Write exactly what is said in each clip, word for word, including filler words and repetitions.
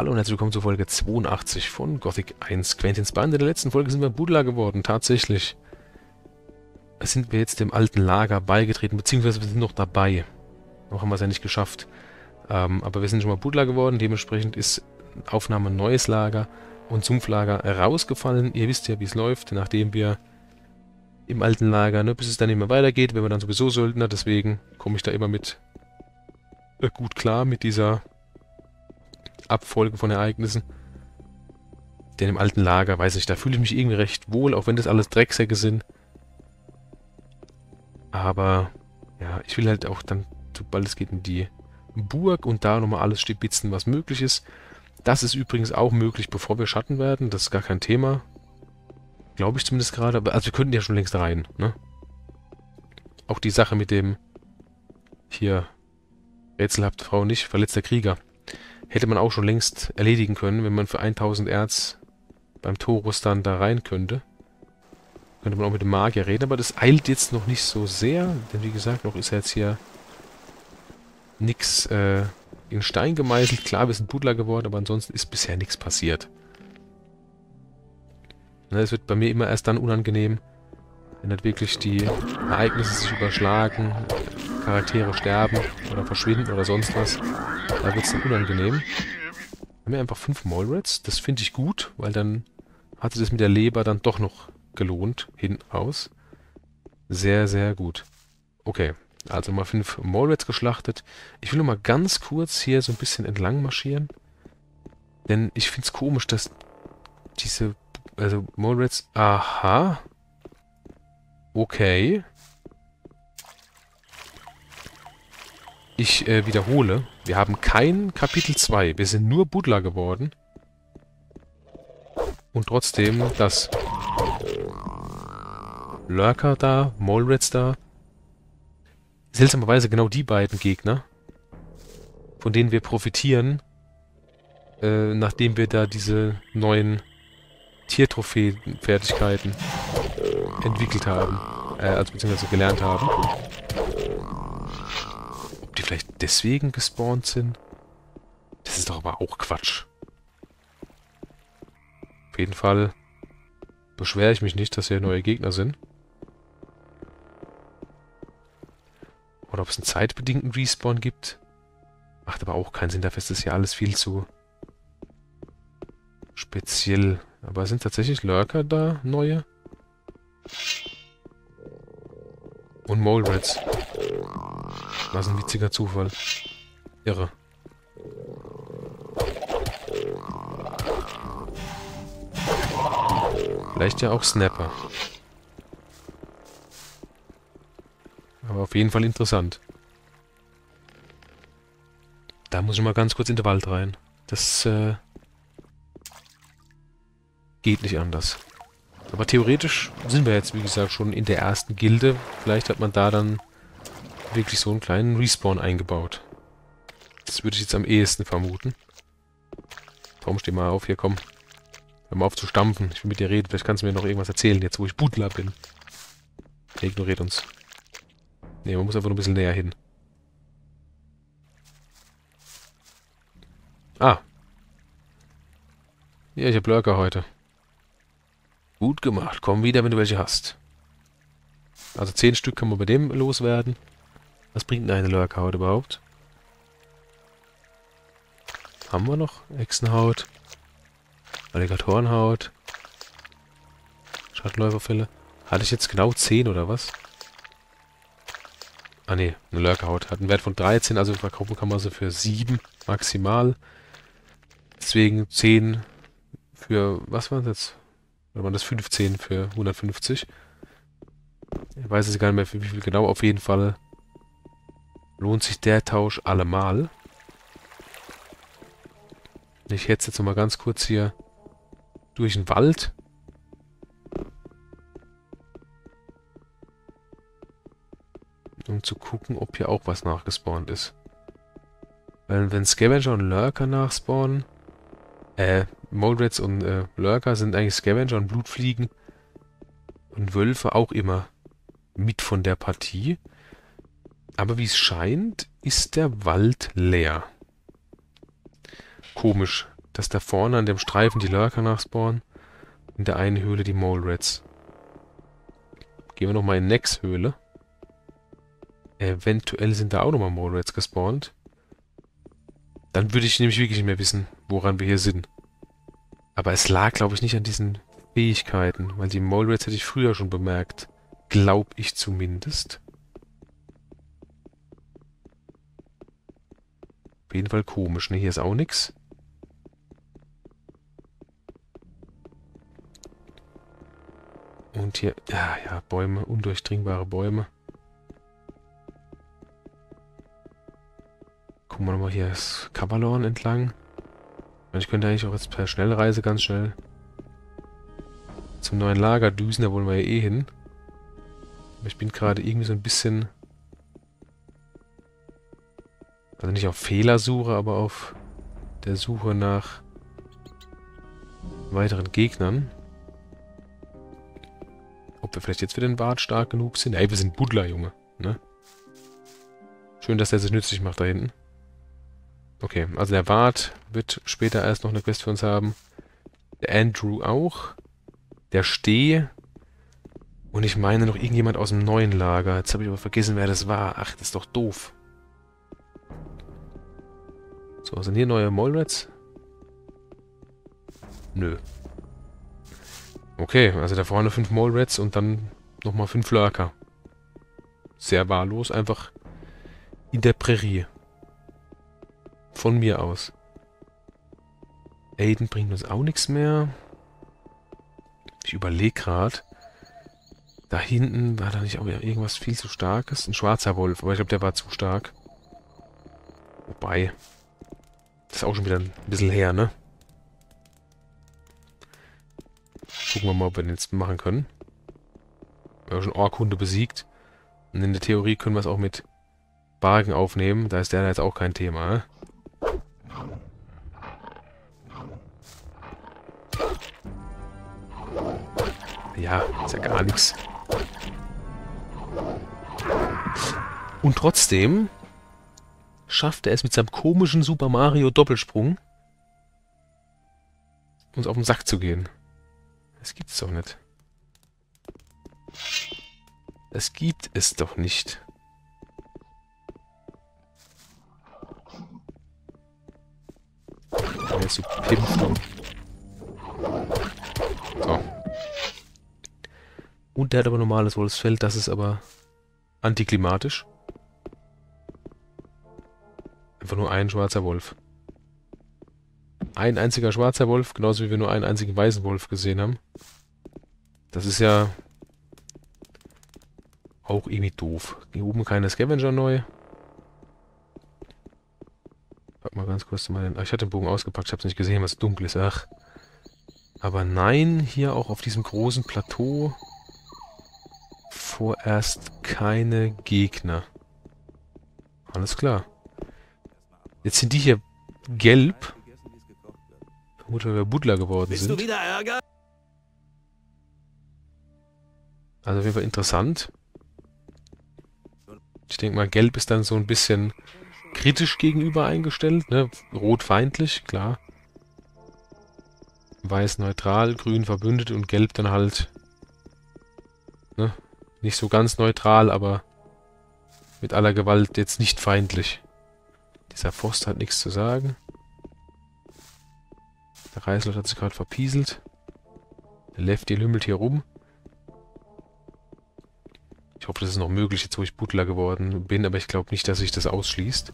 Hallo und herzlich willkommen zur Folge zweiundachtzig von Gothic eins, Quentins Bande. In der letzten Folge sind wir Budler geworden, tatsächlich. Sind wir jetzt dem alten Lager beigetreten, beziehungsweise wir sind noch dabei. Noch haben wir es ja nicht geschafft. Ähm, aber wir sind schon mal Budler geworden, dementsprechend ist Aufnahme Neues Lager und Sumpflager rausgefallen. Ihr wisst ja, wie es läuft, nachdem wir im alten Lager, ne, bis es dann nicht mehr weitergeht, wenn wir dann sowieso Söldner, deswegen komme ich da immer mit äh, gut klar mit dieser Abfolge von Ereignissen. Denn im alten Lager, weiß ich, da fühle ich mich irgendwie recht wohl, auch wenn das alles Drecksäcke sind. Aber, ja, ich will halt auch dann, sobald es geht, in die Burg und da nochmal alles stibitzen, was möglich ist. Das ist übrigens auch möglich, bevor wir Schatten werden, das ist gar kein Thema. Glaube ich zumindest gerade, aber also wir könnten ja schon längst rein, ne? Auch die Sache mit dem, hier, rätselhafte Frau nicht, verletzter Krieger. Hätte man auch schon längst erledigen können, wenn man für tausend Erz beim Torus dann da rein könnte. Könnte man auch mit dem Magier reden, aber das eilt jetzt noch nicht so sehr. Denn wie gesagt, noch ist jetzt hier nichts äh, in Stein gemeißelt. Klar, wir sind Budler geworden, aber ansonsten ist bisher nichts passiert. Es wird bei mir immer erst dann unangenehm, wenn halt wirklich die Ereignisse sich überschlagen, Charaktere sterben oder verschwinden oder sonst was. Da wird es dann unangenehm. Haben wir einfach fünf Mole Rats. Das finde ich gut, weil dann hat sich das mit der Leber dann doch noch gelohnt. Hin aus. Sehr, sehr gut. Okay, also mal fünf Mole Rats geschlachtet. Ich will noch mal ganz kurz hier so ein bisschen entlang marschieren. Denn ich finde es komisch, dass diese also Mole Rats... Aha. Okay. Ich äh, wiederhole, wir haben kein Kapitel zwei. Wir sind nur Budler geworden. Und trotzdem das Lurker da, Mole Rats da. Seltsamerweise genau die beiden Gegner, von denen wir profitieren, äh, nachdem wir da diese neuen Tiertrophäen-Fertigkeiten entwickelt haben. Äh, also beziehungsweise gelernt haben. Die vielleicht deswegen gespawnt sind? Das ist doch aber auch Quatsch. Auf jeden Fall beschwere ich mich nicht, dass hier neue Gegner sind. Oder ob es einen zeitbedingten Respawn gibt. Macht aber auch keinen Sinn, dafür ist das ja alles viel zu speziell. Aber sind tatsächlich Lurker da neue? Und Mole Rats. Was ein witziger Zufall. Irre. Vielleicht ja auch Snapper. Aber auf jeden Fall interessant. Da muss ich mal ganz kurz in den Wald rein. Das äh, geht nicht anders. Aber theoretisch sind wir jetzt, wie gesagt, schon in der ersten Gilde. Vielleicht hat man da dann wirklich so einen kleinen Respawn eingebaut. Das würde ich jetzt am ehesten vermuten. Tom, steh mal auf, hier komm. Hör mal auf zu stampfen. Ich will mit dir reden. Vielleicht kannst du mir noch irgendwas erzählen, jetzt wo ich Budler bin. Der ignoriert uns. Ne, man muss einfach nur ein bisschen näher hin. Ah. Ja, ich hab Lurker heute. Gut gemacht. Komm wieder, wenn du welche hast. Also zehn Stück kann man bei dem loswerden. Was bringt denn eine Lurkerhaut überhaupt? Haben wir noch? Echsenhaut. Alligatorenhaut. Schattenläuferfälle. Hatte ich jetzt genau zehn oder was? Ah ne, eine Lurkerhaut. Hat einen Wert von dreizehn, also verkaufen kann man sie für sieben maximal. Deswegen zehn für... Was war das jetzt? Oder waren das fünfzehn für hundertfünfzig? Ich weiß jetzt gar nicht mehr für wie viel genau. Auf jeden Fall lohnt sich der Tausch allemal. Ich hetze jetzt nochmal ganz kurz hier durch den Wald. Um zu gucken, ob hier auch was nachgespawnt ist. Weil wenn Scavenger und Lurker nachspawnen... Äh, Mole Rats und äh, Lurker sind eigentlich Scavenger und Blutfliegen und Wölfe auch immer mit von der Partie. Aber wie es scheint, ist der Wald leer. Komisch. dass da vorne an dem Streifen die Lurker nachspawnen. In der einen Höhle die Mole Rats. Gehen wir nochmal in Nex Höhle. Eventuell sind da auch nochmal Mole Rats gespawnt. Dann würde ich nämlich wirklich nicht mehr wissen, woran wir hier sind. Aber es lag, glaube ich, nicht an diesen Fähigkeiten, weil die Mole Rats hätte ich früher schon bemerkt. Glaub ich zumindest. Auf jeden Fall komisch, ne? Hier ist auch nichts. Und hier, ja, ja, Bäume, undurchdringbare Bäume. Gucken wir nochmal hier das Kavalon entlang. Ich könnte eigentlich auch jetzt per Schnellreise ganz schnell zum neuen Lager düsen, da wollen wir ja eh hin. Aber ich bin gerade irgendwie so ein bisschen... Also nicht auf Fehlersuche, aber auf der Suche nach weiteren Gegnern. Ob wir vielleicht jetzt für den Bart stark genug sind? Ey, wir sind Budler, Junge. Ne? Schön, dass der sich nützlich macht da hinten. Okay, also der Bart wird später erst noch eine Quest für uns haben. Der Andrew auch. Der Steh. Und ich meine noch irgendjemand aus dem neuen Lager. Jetzt habe ich aber vergessen, wer das war. Ach, das ist doch doof. So, sind hier neue Mole Rats? Nö. Okay, also da vorne fünf Mole Rats und dann nochmal fünf Lurker. Sehr wahllos, einfach in der Prärie. Von mir aus. Aiden bringt uns auch nichts mehr. Ich überlege gerade. Da hinten war da nicht auch irgendwas viel zu starkes? Ein schwarzer Wolf, aber ich glaube, der war zu stark. Wobei... Das ist auch schon wieder ein bisschen her, ne? Gucken wir mal, ob wir den jetzt machen können. Wir haben schon Orkhunde besiegt. Und in der Theorie können wir es auch mit Bargen aufnehmen. Da ist der jetzt auch kein Thema, ne? Ja, ist ja gar nichts. Und trotzdem... schafft er es mit seinem komischen Super Mario Doppelsprung, uns auf den Sack zu gehen. Das gibt's doch nicht. Das gibt es doch nicht. Er ist so pimpfen. So. Und der hat aber normales Wolfsfell, das ist aber antiklimatisch. Einfach nur ein schwarzer Wolf. Ein einziger schwarzer Wolf, genauso wie wir nur einen einzigen weißen Wolf gesehen haben. Das ist ja auch irgendwie doof. Hier oben keine Scavenger neu. Pack mal ganz kurz mal den... Ach, ich hatte den Bogen ausgepackt, ich hab's nicht gesehen, was dunkel ist. Ach. Aber nein, hier auch auf diesem großen Plateau vorerst keine Gegner. Alles klar. Jetzt sind die hier gelb. Vermutlich, weil wir Budler geworden sind. Bist du wieder Ärger? Also auf jeden Fall interessant. Ich denke mal, gelb ist dann so ein bisschen kritisch gegenüber eingestellt. Ne? Rot feindlich, klar. Weiß neutral, grün verbündet und gelb dann halt... Ne? Nicht so ganz neutral, aber mit aller Gewalt jetzt nicht feindlich. Dieser Forst hat nichts zu sagen. Der Reißlot hat sich gerade verpieselt. Der Lefty lümmelt hier rum. Ich hoffe, das ist noch möglich, jetzt wo ich Budler geworden bin, aber ich glaube nicht, dass sich das ausschließt.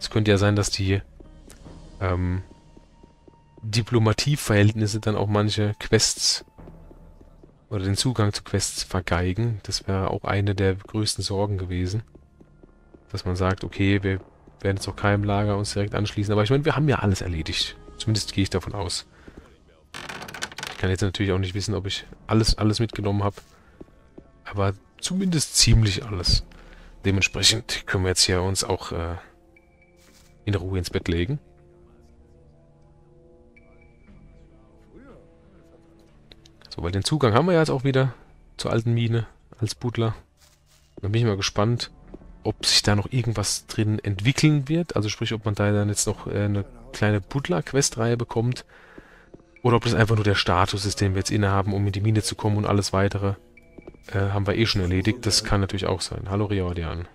Es könnte ja sein, dass die ähm, Diplomatieverhältnisse dann auch manche Quests oder den Zugang zu Quests vergeigen. Das wäre auch eine der größten Sorgen gewesen. Dass man sagt, okay, wir werden jetzt auch keinem Lager uns direkt anschließen. Aber ich meine, wir haben ja alles erledigt. Zumindest gehe ich davon aus. Ich kann jetzt natürlich auch nicht wissen, ob ich alles, alles mitgenommen habe. Aber zumindest ziemlich alles. Dementsprechend können wir jetzt hier uns auch äh, in Ruhe ins Bett legen. So, weil den Zugang haben wir ja jetzt auch wieder zur alten Mine als Budler. Da bin ich mal gespannt, ob sich da noch irgendwas drin entwickeln wird. Also sprich, ob man da dann jetzt noch äh, eine kleine Budler-Questreihe bekommt oder ob das einfach nur der Status ist, den wir jetzt innehaben, um in die Mine zu kommen und alles weitere äh, haben wir eh schon erledigt. Das kann natürlich auch sein. Hallo Riordian.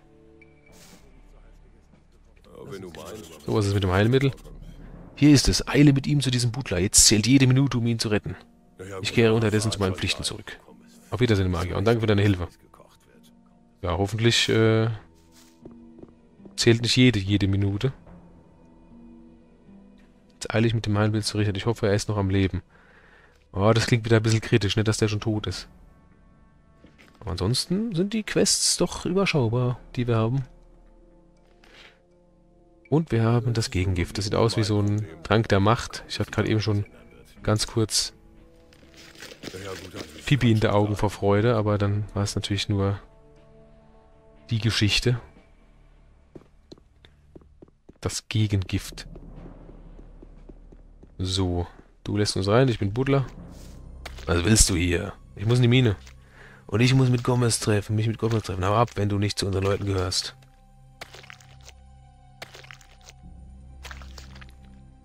So, was ist mit dem Heilmittel? Hier ist es. Eile mit ihm zu diesem Budler. Jetzt zählt jede Minute, um ihn zu retten. Ich kehre unterdessen zu meinen Pflichten zurück. Auf Wiedersehen, Magier. Und danke für deine Hilfe. Ja, hoffentlich äh, zählt nicht jede, jede Minute. Jetzt eile ich mit dem Heilmittel zu Richard. Ich hoffe, er ist noch am Leben. Oh, das klingt wieder ein bisschen kritisch, nicht, dass der schon tot ist. Aber ansonsten sind die Quests doch überschaubar, die wir haben. Und wir haben das Gegengift. Das sieht aus wie so ein Trank der Macht. Ich hatte gerade eben schon ganz kurz Pipi in den Augen vor Freude, aber dann war es natürlich nur die Geschichte. Das Gegengift. So, du lässt uns rein, ich bin Budler. Was willst du hier? Ich muss in die Mine. Und ich muss mit Gomez treffen, mich mit Gomez treffen. Hau ab, wenn du nicht zu unseren Leuten gehörst.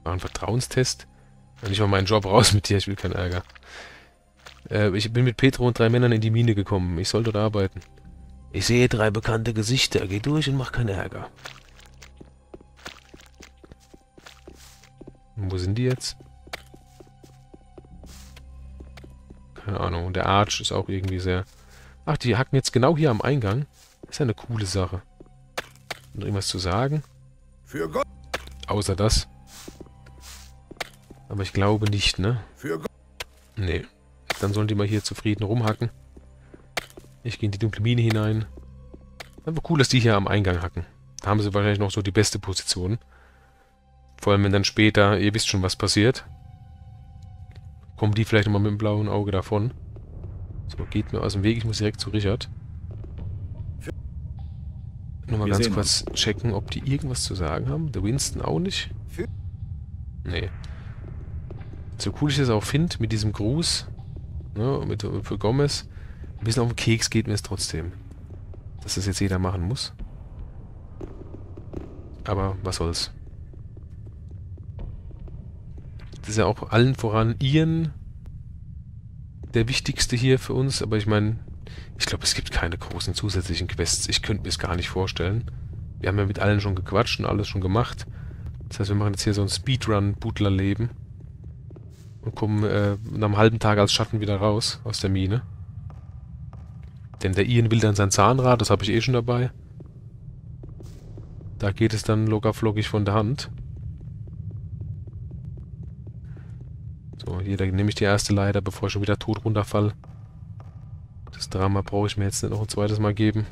Machen einen Vertrauenstest. Ich mach meinen Job raus mit dir, ich will keinen Ärger. Äh, ich bin mit Petro und drei Männern in die Mine gekommen. Ich soll dort arbeiten. Ich sehe drei bekannte Gesichter. Geh durch und mach keinen Ärger. Und wo sind die jetzt? Keine Ahnung. Und der Arch ist auch irgendwie sehr... Ach, die hacken jetzt genau hier am Eingang. Das ist ja eine coole Sache. Noch irgendwas zu sagen? Für Gott. Außer das. Aber ich glaube nicht, ne? Nee. Dann sollen die mal hier zufrieden rumhacken. Ich gehe in die dunkle Mine hinein. Aber cool, dass die hier am Eingang hacken. Da haben sie wahrscheinlich noch so die beste Position. Vor allem, wenn dann später, ihr wisst schon, was passiert. Kommen die vielleicht nochmal mit dem blauen Auge davon. So, geht mir aus dem Weg. Ich muss direkt zu Richard. Nochmal ganz kurz checken, ob die irgendwas zu sagen haben. Der Winston auch nicht. Nee. So cool ich das auch finde, mit diesem Gruß, ne, mit, für Gomez, ein bisschen auf den Keks geht mir es trotzdem. Dass das jetzt jeder machen muss. Aber was soll's. Das ist ja auch allen voran Ian, der wichtigste hier für uns, aber ich meine, ich glaube, es gibt keine großen zusätzlichen Quests. Ich könnte mir es gar nicht vorstellen. Wir haben ja mit allen schon gequatscht und alles schon gemacht. Das heißt, wir machen jetzt hier so ein Speedrun-Budler-Leben. Und kommen äh, nach einem halben Tag als Schatten wieder raus aus der Mine. Denn der Ian will dann sein Zahnrad, das habe ich eh schon dabei. Da geht es dann lockerflockig von der Hand. So, hier, da nehme ich die erste Leiter, bevor ich schon wieder tot runterfall. Das Drama brauche ich mir jetzt nicht noch ein zweites Mal geben.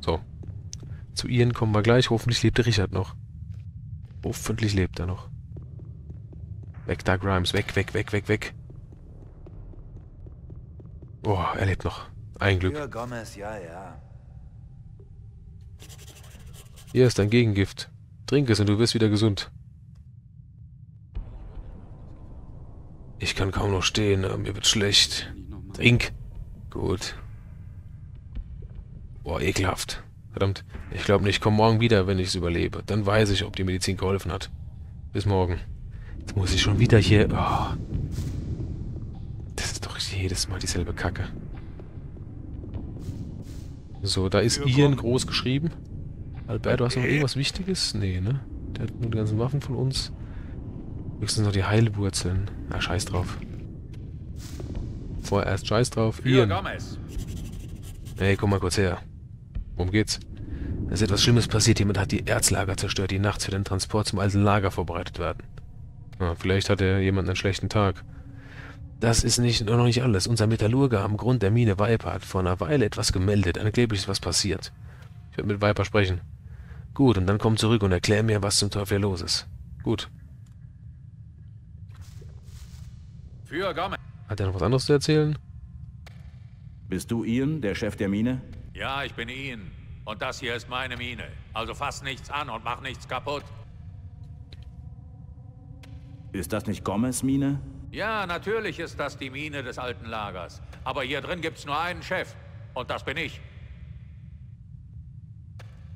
So. Zu Ian kommen wir gleich. Hoffentlich lebt der Richard noch. Hoffentlich lebt er noch. Weg da, Grimes. Weg, weg, weg, weg, weg. Oh, er lebt noch. Ein Glück. Für Gomez, ja, ja. Hier ist dein Gegengift. Trink es und du wirst wieder gesund. Ich kann kaum noch stehen. Mir wird schlecht. Trink. Gut. Boah, ekelhaft. Verdammt. Ich glaube nicht, ich komme morgen wieder, wenn ich es überlebe. Dann weiß ich, ob die Medizin geholfen hat. Bis morgen. Jetzt muss ich schon wieder hier... Oh. Das ist doch jedes Mal dieselbe Kacke. So, da ist Ian groß geschrieben. Albert, du hast noch irgendwas Wichtiges? Nee, ne? Der hat nur die ganzen Waffen von uns. Höchstens noch die Heilwurzeln. Na, scheiß drauf. Vorerst scheiß drauf. Ian. Hey, komm mal kurz her. Worum geht's? Es ist etwas Schlimmes passiert. Jemand hat die Erzlager zerstört, die nachts für den Transport zum alten Lager vorbereitet werden. Ja, vielleicht hat er jemand einen schlechten Tag. Das ist nicht, noch nicht alles. Unser Metallurger am Grund der Mine Viper hat vor einer Weile etwas gemeldet. Angeblich ist was passiert. Ich werde mit Viper sprechen. Gut, und dann komm zurück und erklär mir, was zum Teufel los ist. Gut. Hat er noch was anderes zu erzählen? Bist du Ian, der Chef der Mine? Ja, ich bin Ian. Und das hier ist meine Mine. Also fass nichts an und mach nichts kaputt. Ist das nicht Gomez' Mine? Ja, natürlich ist das die Mine des alten Lagers. Aber hier drin gibt's nur einen Chef. Und das bin ich.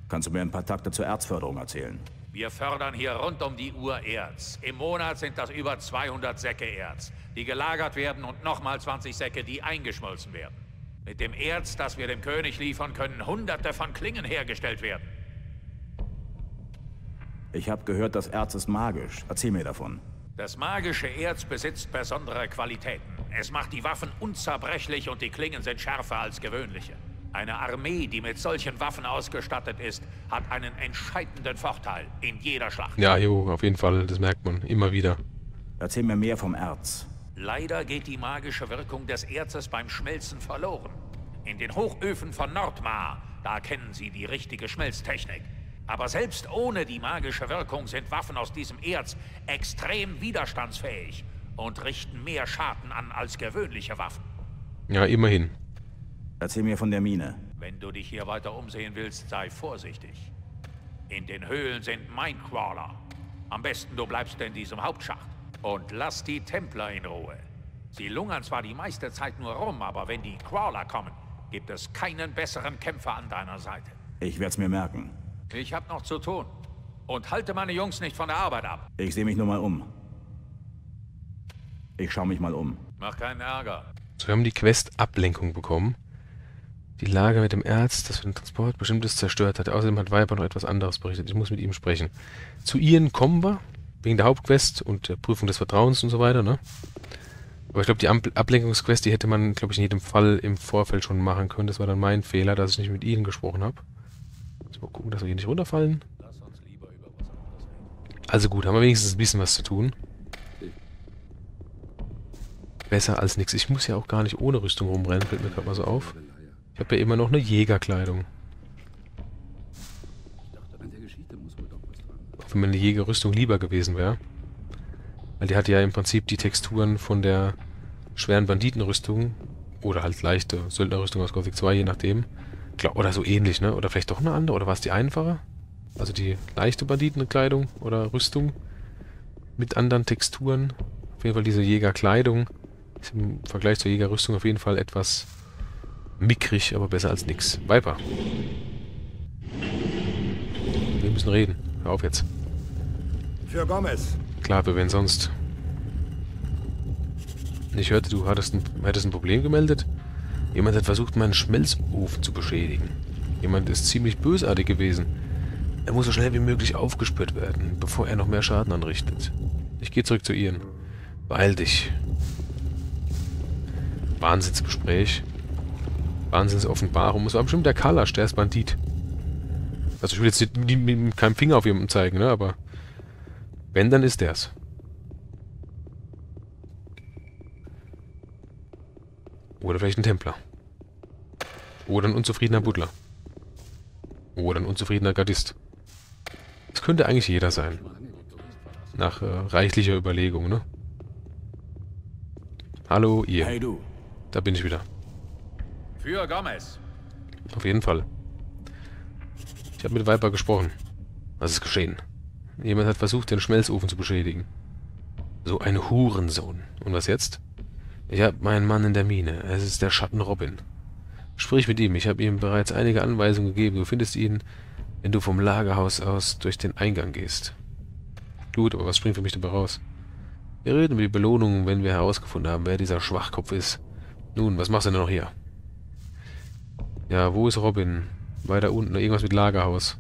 Kannst du mir ein paar Takte zur Erzförderung erzählen? Wir fördern hier rund um die Uhr Erz. Im Monat sind das über zweihundert Säcke Erz, die gelagert werden, und nochmal zwanzig Säcke, die eingeschmolzen werden. Mit dem Erz, das wir dem König liefern, können Hunderte von Klingen hergestellt werden. Ich habe gehört, das Erz ist magisch. Erzähl mir davon. Das magische Erz besitzt besondere Qualitäten. Es macht die Waffen unzerbrechlich und die Klingen sind schärfer als gewöhnliche. Eine Armee, die mit solchen Waffen ausgestattet ist, hat einen entscheidenden Vorteil in jeder Schlacht. Ja, jo, auf jeden Fall, das merkt man immer wieder. Erzähl mir mehr vom Erz. Leider geht die magische Wirkung des Erzes beim Schmelzen verloren. In den Hochöfen von Nordmar, da kennen sie die richtige Schmelztechnik. Aber selbst ohne die magische Wirkung sind Waffen aus diesem Erz extrem widerstandsfähig und richten mehr Schaden an als gewöhnliche Waffen. Ja, immerhin. Erzähl mir von der Mine. Wenn du dich hier weiter umsehen willst, sei vorsichtig. In den Höhlen sind Minecrawler. Am besten du bleibst in diesem Hauptschacht. Und lass die Templer in Ruhe. Sie lungern zwar die meiste Zeit nur rum, aber wenn die Crawler kommen, gibt es keinen besseren Kämpfer an deiner Seite. Ich werd's mir merken. Ich hab noch zu tun. Und halte meine Jungs nicht von der Arbeit ab. Ich seh mich nur mal um. Ich schau mich mal um. Mach keinen Ärger. So, wir haben die Quest Ablenkung bekommen. Die Lage mit dem Erz, das für den Transport Bestimmtes zerstört hat. Außerdem hat Viper noch etwas anderes berichtet. Ich muss mit ihm sprechen. Zu Ian kommen wir, wegen der Hauptquest und der Prüfung des Vertrauens und so weiter, ne? Aber ich glaube, die Ablenkungsquest, die hätte man, glaube ich, in jedem Fall im Vorfeld schon machen können. Das war dann mein Fehler, dass ich nicht mit Ian gesprochen habe. Also mal gucken, dass wir hier nicht runterfallen. Also gut, haben wir wenigstens ein bisschen was zu tun. Besser als nichts. Ich muss ja auch gar nicht ohne Rüstung rumrennen, fällt mir gerade mal so auf. Ich habe ja immer noch eine Jägerkleidung. Auch wenn mir eine Jägerrüstung lieber gewesen wäre. Weil die hat ja im Prinzip die Texturen von der schweren Banditenrüstung oder halt leichte Söldnerrüstung aus Gothic zwei, je nachdem. Klar, oder so ähnlich, ne? Oder vielleicht doch eine andere? Oder war es die einfache? Also die leichte Banditenkleidung oder Rüstung mit anderen Texturen. Auf jeden Fall diese Jägerkleidung ist im Vergleich zur Jägerrüstung auf jeden Fall etwas mickrig, aber besser als nix. Viper. Wir müssen reden. Hör auf jetzt. Für Gomez. Klar, für wen sonst? Ich hörte, du hattest ein, hättest ein Problem gemeldet. Jemand hat versucht, meinen Schmelzofen zu beschädigen. Jemand ist ziemlich bösartig gewesen. Er muss so schnell wie möglich aufgespürt werden, bevor er noch mehr Schaden anrichtet. Ich gehe zurück zu Ian. Beeil dich. Wahnsinnsgespräch. Wahnsinnsoffenbarung. Das war bestimmt der Kalasch, der ist Bandit. Also ich will jetzt nicht mit, mit keinem Finger auf jemanden zeigen, ne? Aber wenn, dann ist der's. Oder vielleicht ein Templer. Oder ein unzufriedener Budler. Oder ein unzufriedener Gardist. Das könnte eigentlich jeder sein. Nach äh, reichlicher Überlegung, ne? Hallo, ihr. Hey, du. Da bin ich wieder. Für Gomez. Auf jeden Fall. Ich habe mit Viper gesprochen. Was ist geschehen? Jemand hat versucht, den Schmelzofen zu beschädigen. So ein Hurensohn. Und was jetzt? Ich habe meinen Mann in der Mine. Es ist der Schatten Robin. Sprich mit ihm. Ich habe ihm bereits einige Anweisungen gegeben. Du findest ihn, wenn du vom Lagerhaus aus durch den Eingang gehst. Gut, aber was springt für mich dabei raus? Wir reden über die Belohnungen, wenn wir herausgefunden haben, wer dieser Schwachkopf ist. Nun, was machst du denn noch hier? Ja, wo ist Robin? Weiter unten, irgendwas mit Lagerhaus.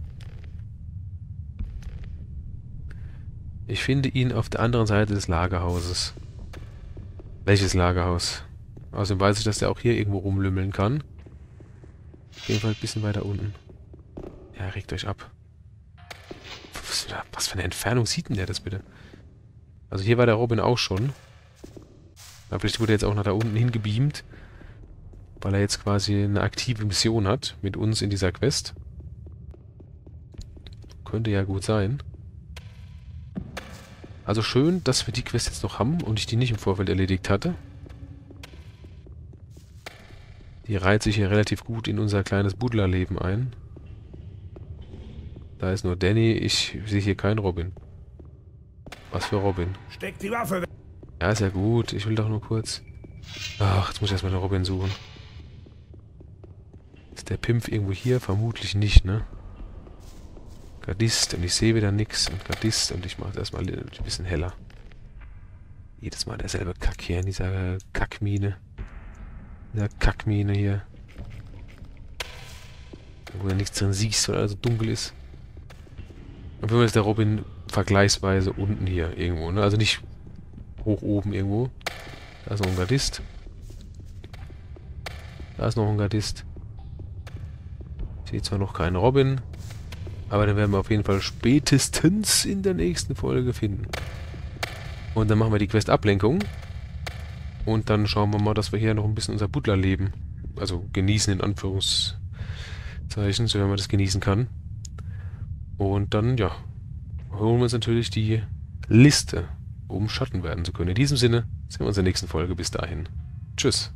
Ich finde ihn auf der anderen Seite des Lagerhauses. Welches Lagerhaus? Außerdem weiß ich, dass der auch hier irgendwo rumlümmeln kann. Auf jeden Fall ein bisschen weiter unten. Ja, regt euch ab. Was für eine Entfernung sieht denn der das bitte? Also hier war der Robin auch schon. Aber vielleicht wurde er jetzt auch nach da unten hingebeamt. Weil er jetzt quasi eine aktive Mission hat mit uns in dieser Quest. Könnte ja gut sein. Also schön, dass wir die Quest jetzt noch haben und ich die nicht im Vorfeld erledigt hatte. Die reiht sich hier relativ gut in unser kleines Budlerleben ein. Da ist nur Danny, ich sehe hier keinen Robin. Was für Robin? Steck die Waffe weg! Ja, ist ja gut, ich will doch nur kurz... Ach, jetzt muss ich erstmal den Robin suchen. Ist der Pimpf irgendwo hier? Vermutlich nicht, ne? Gardist und ich sehe wieder nichts und Gardist und ich mache es erstmal ein bisschen heller. Jedes Mal derselbe Kack hier in dieser Kackmine. In der Kackmine hier. Wo du nichts drin siehst, weil alles so dunkel ist. Und wenn wir jetzt der Robin vergleichsweise unten hier irgendwo, ne? Also nicht hoch oben irgendwo. Da ist noch ein Gardist. Da ist noch ein Gardist. Ich sehe zwar noch keinen Robin, aber den werden wir auf jeden Fall spätestens in der nächsten Folge finden. Und dann machen wir die Quest Ablenkung. Und dann schauen wir mal, dass wir hier noch ein bisschen unser Budlerleben, also genießen in Anführungszeichen, sofern man das genießen kann. Und dann, ja, holen wir uns natürlich die Liste, um Schatten werden zu können. In diesem Sinne sehen wir uns in der nächsten Folge. Bis dahin. Tschüss.